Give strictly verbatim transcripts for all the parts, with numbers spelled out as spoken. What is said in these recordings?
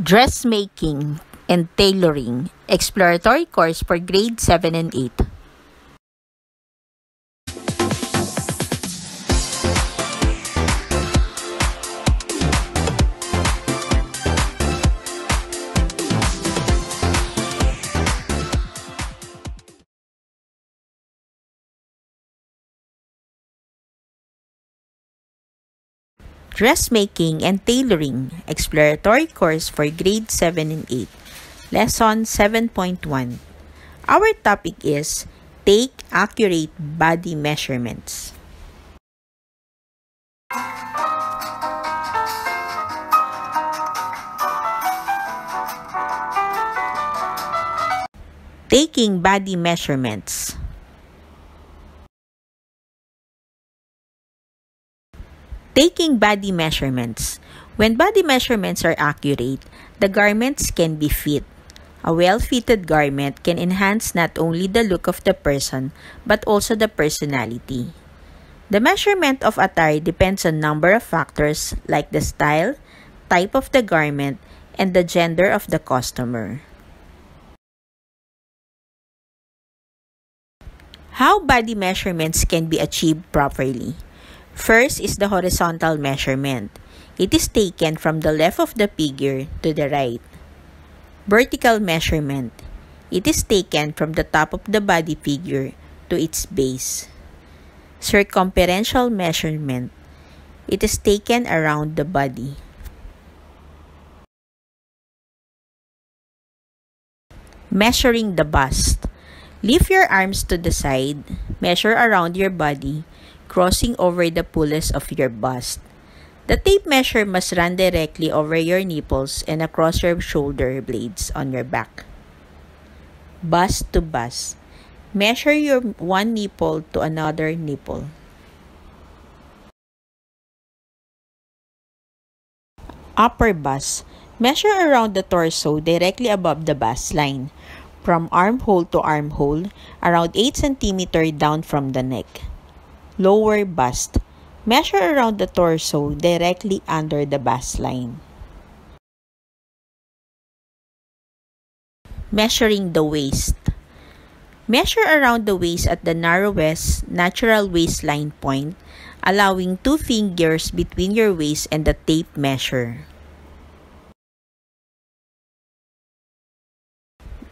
Dressmaking and Tailoring, Exploratory Course for Grade seven and eight. Dressmaking and Tailoring, Exploratory Course for Grade seven and eight, Lesson seven point one. Our topic is Take Accurate Body Measurements. Taking Body Measurements. Taking body measurements. When body measurements are accurate, the garments can be fit. A well-fitted garment can enhance not only the look of the person, but also the personality. The measurement of attire depends on a number of factors like the style, type of the garment, and the gender of the customer. How body measurements can be achieved properly. First is the horizontal measurement. It is taken from the left of the figure to the right. Vertical measurement. It is taken from the top of the body figure to its base. Circumferential measurement. It is taken around the body. Measuring the bust. Lift your arms to the side. Measure around your body, crossing over the fullness of your bust. The tape measure must run directly over your nipples and across your shoulder blades on your back. Bust to bust. Measure your one nipple to another nipple. Upper bust. Measure around the torso directly above the bust line, from armhole to armhole, around eight centimeters down from the neck. Lower bust. Measure around the torso directly under the bust line. Measuring the waist. Measure around the waist at the narrowest natural waistline point, allowing two fingers between your waist and the tape measure.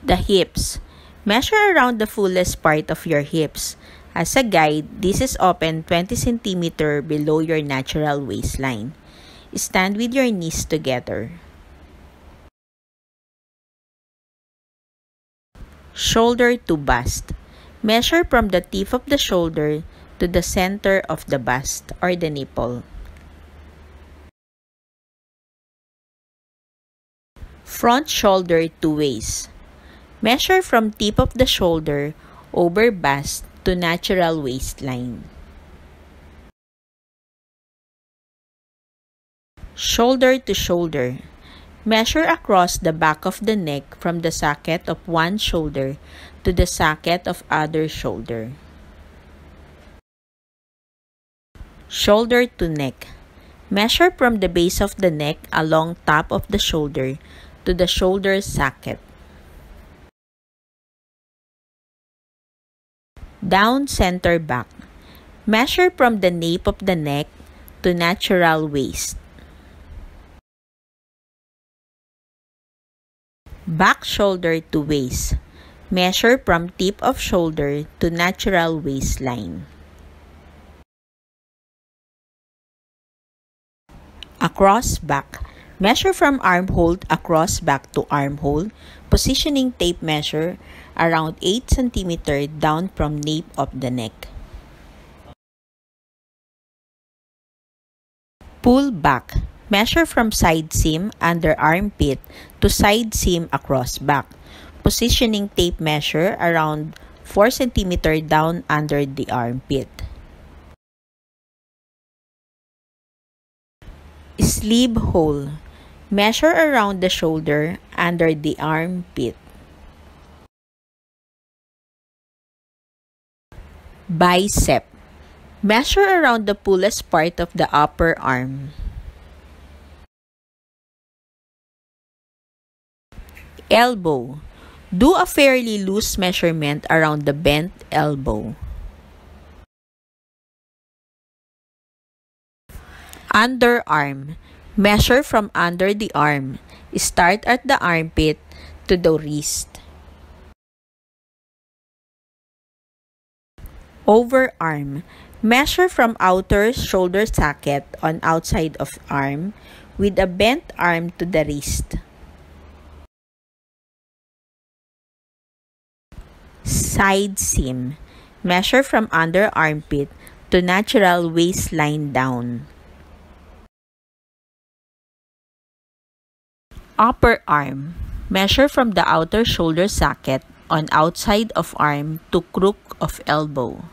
The hips. Measure around the fullest part of your hips. As a guide, this is often twenty centimeters below your natural waistline. Stand with your knees together. Shoulder to bust. Measure from the tip of the shoulder to the center of the bust or the nipple. Front shoulder to waist. Measure from tip of the shoulder over bust to natural waistline. Shoulder to shoulder. Measure across the back of the neck from the socket of one shoulder to the socket of other shoulder. Shoulder to neck. Measure from the base of the neck along top of the shoulder to the shoulder socket. Down center back. Measure from the nape of the neck to natural waist. Back shoulder to waist. Measure from tip of shoulder to natural waistline. Across back. Measure from armhole across back to armhole, positioning tape measure around eight centimeters down from nape of the neck. Pull back. Measure from side seam under armpit to side seam across back, positioning tape measure around four centimeters down under the armpit. Sleeve hole. Measure around the shoulder under the armpit. Bicep. Measure around the fullest part of the upper arm. Elbow. Do a fairly loose measurement around the bent elbow. Underarm. Measure from under the arm. Start at the armpit to the wrist. Overarm. Measure from outer shoulder socket on outside of arm with a bent arm to the wrist. Side seam. Measure from under armpit to natural waistline down. Upper arm. Measure from the outer shoulder socket on outside of arm to crook of elbow.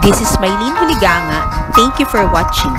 This is Mylene Huliganga. Thank you for watching.